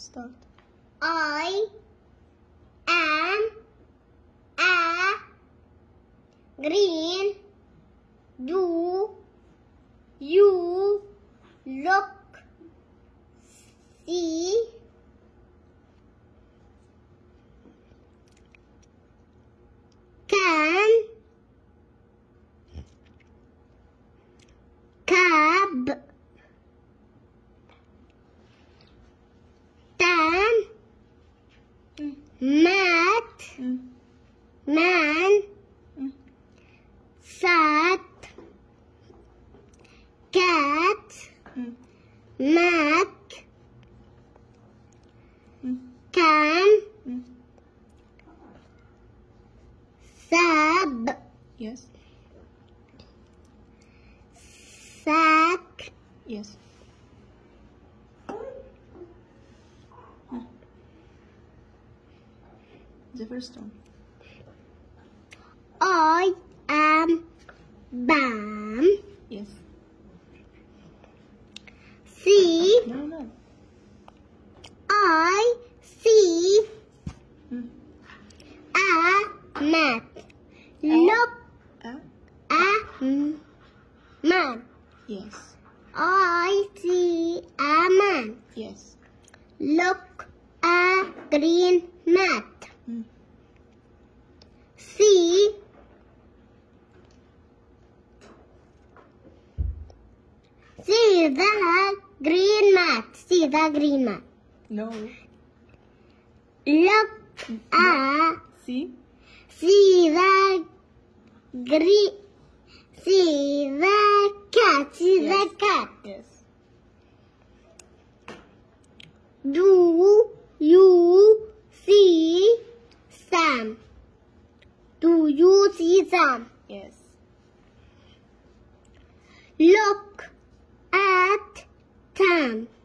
Start. I am a green. Do you look, see, can, mat, man, sat, cat, mac, can, sab, yes, sack, yes, the first one. I am bam. Yes. See. No. I see a man. Look a man. Yes. I see a man. Yes. Look a green mat. See the green mat. See the green mat. No. Look at. See. See the green. See the cat. See yes. The cat. Yes. Do you see Sam? Do you see Sam? Yes. Look at Sam.